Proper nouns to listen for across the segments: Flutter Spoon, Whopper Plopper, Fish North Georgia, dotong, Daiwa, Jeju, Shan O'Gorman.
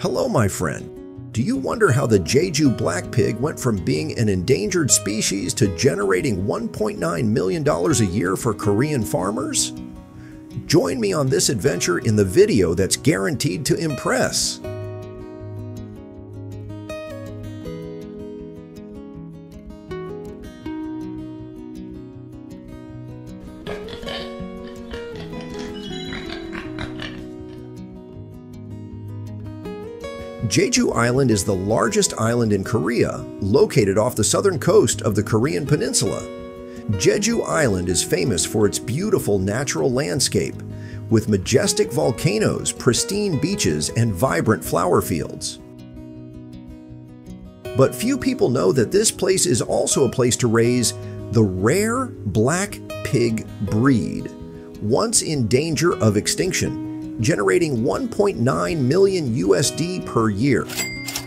Hello, my friend. Do you wonder how the Jeju black pig went from being an endangered species to generating $1.9 million a year for Korean farmers? Join me on this adventure in the video that's guaranteed to impress. Jeju Island is the largest island in Korea, located off the southern coast of the Korean peninsula. Jeju Island is famous for its beautiful natural landscape, with majestic volcanoes, pristine beaches, and vibrant flower fields. But few people know that this place is also a place to raise the rare black pig breed, once in danger of extinction, generating $1.9 million USD per year.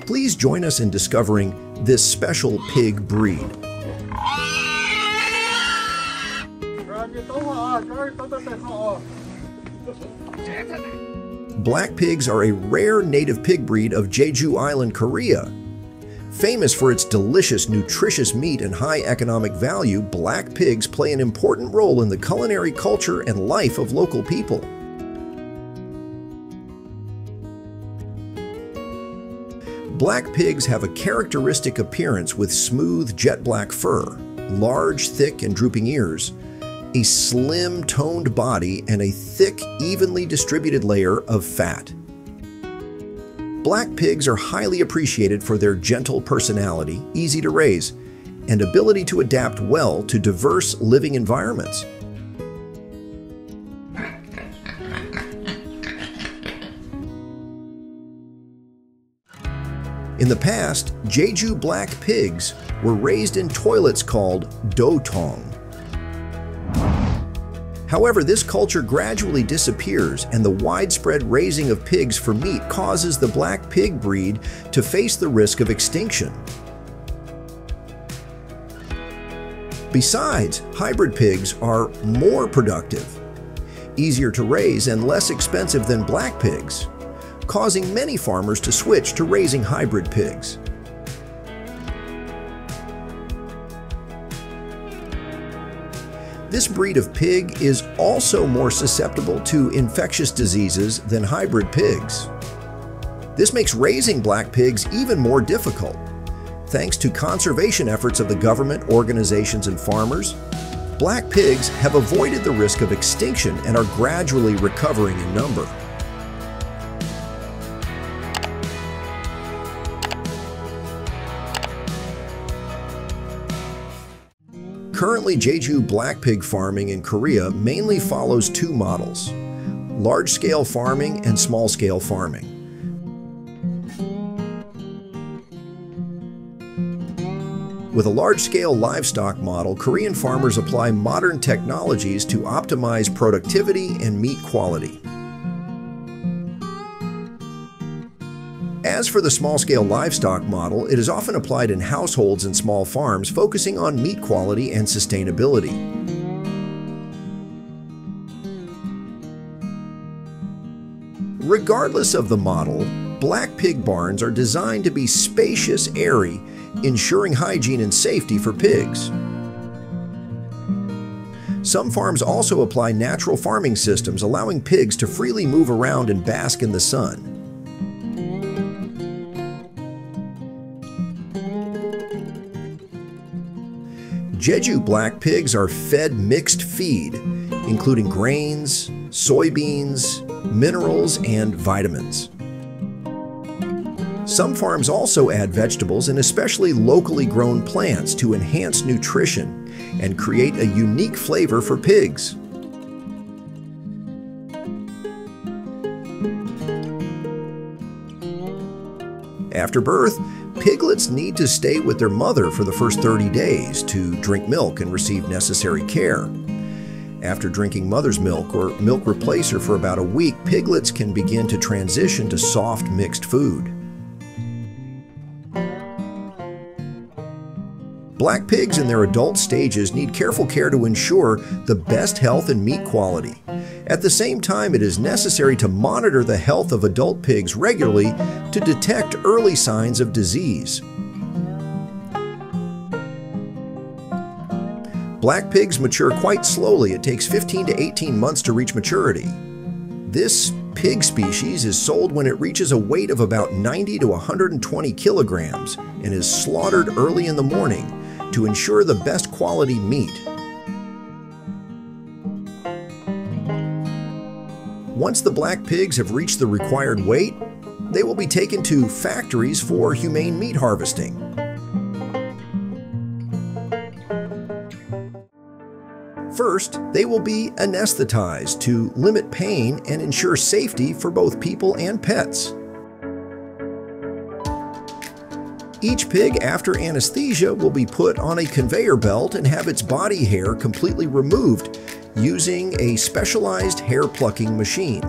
Please join us in discovering this special pig breed. Black pigs are a rare native pig breed of Jeju Island, Korea. Famous for its delicious, nutritious meat and high economic value, black pigs play an important role in the culinary culture and life of local people. Black pigs have a characteristic appearance with smooth jet black fur, large, thick, and drooping ears, a slim, toned body, and a thick, evenly distributed layer of fat. Black pigs are highly appreciated for their gentle personality, easy to raise, and ability to adapt well to diverse living environments. In the past, Jeju black pigs were raised in toilets called dotong. However, this culture gradually disappears, and the widespread raising of pigs for meat causes the black pig breed to face the risk of extinction. Besides, hybrid pigs are more productive, easier to raise, and less expensive than black pigs, causing many farmers to switch to raising hybrid pigs. This breed of pig is also more susceptible to infectious diseases than hybrid pigs. This makes raising black pigs even more difficult. Thanks to conservation efforts of the government, organizations, and farmers, black pigs have avoided the risk of extinction and are gradually recovering in number. Currently, Jeju black pig farming in Korea mainly follows two models: large-scale farming and small-scale farming. With a large-scale livestock model, Korean farmers apply modern technologies to optimize productivity and meat quality. As for the small-scale livestock model, it is often applied in households and small farms, focusing on meat quality and sustainability. Regardless of the model, black pig barns are designed to be spacious, airy, ensuring hygiene and safety for pigs. Some farms also apply natural farming systems, allowing pigs to freely move around and bask in the sun. Jeju black pigs are fed mixed feed, including grains, soybeans, minerals, and vitamins. Some farms also add vegetables and especially locally grown plants to enhance nutrition and create a unique flavor for pigs. After birth, piglets need to stay with their mother for the first 30 days to drink milk and receive necessary care. After drinking mother's milk or milk replacer for about a week, piglets can begin to transition to soft mixed food. Black pigs in their adult stages need careful care to ensure the best health and meat quality. At the same time, it is necessary to monitor the health of adult pigs regularly to detect early signs of disease. Black pigs mature quite slowly. It takes 15 to 18 months to reach maturity. This pig species is sold when it reaches a weight of about 90 to 120 kilograms and is slaughtered early in the morning to ensure the best quality meat. Once the black pigs have reached the required weight, they will be taken to factories for humane meat harvesting. First, they will be anesthetized to limit pain and ensure safety for both people and pets. Each pig after anesthesia will be put on a conveyor belt and have its body hair completely removed using a specialized hair plucking machine.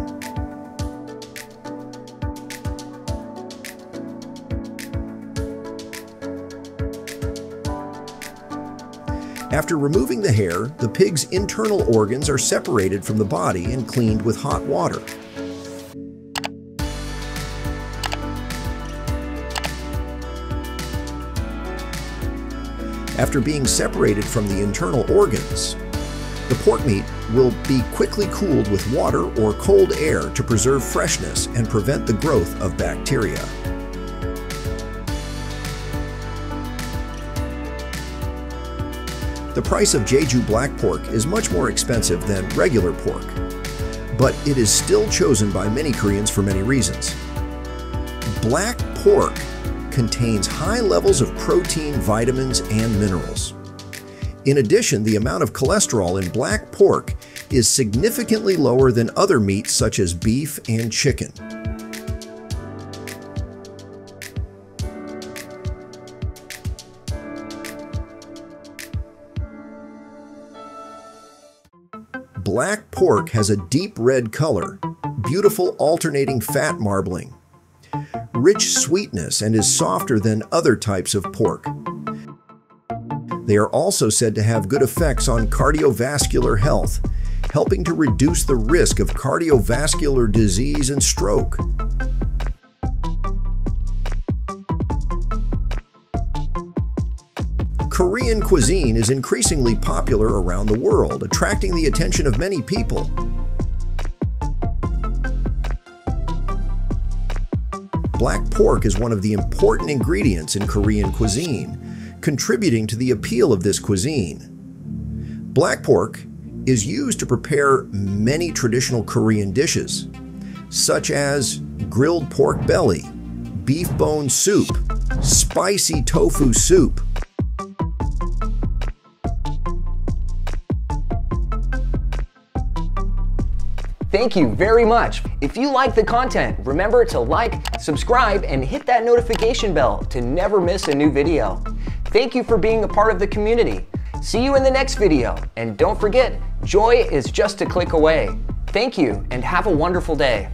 After removing the hair, the pig's internal organs are separated from the body and cleaned with hot water. After being separated from the internal organs, the pork meat will be quickly cooled with water or cold air to preserve freshness and prevent the growth of bacteria. The price of Jeju black pork is much more expensive than regular pork, but it is still chosen by many Koreans for many reasons. Black pork contains high levels of protein, vitamins, and minerals. In addition, the amount of cholesterol in black pork is significantly lower than other meats such as beef and chicken. Black pork has a deep red color, beautiful alternating fat marbling, rich sweetness, and is softer than other types of pork. They are also said to have good effects on cardiovascular health, helping to reduce the risk of cardiovascular disease and stroke. Korean cuisine is increasingly popular around the world, attracting the attention of many people. Black pork is one of the important ingredients in Korean cuisine, contributing to the appeal of this cuisine. Black pork is used to prepare many traditional Korean dishes, such as grilled pork belly, beef bone soup, spicy tofu soup, Thank you very much. If you like the content, remember to like, subscribe, and hit that notification bell to never miss a new video. Thank you for being a part of the community. See you in the next video, and don't forget, joy is just a click away. Thank you, and have a wonderful day.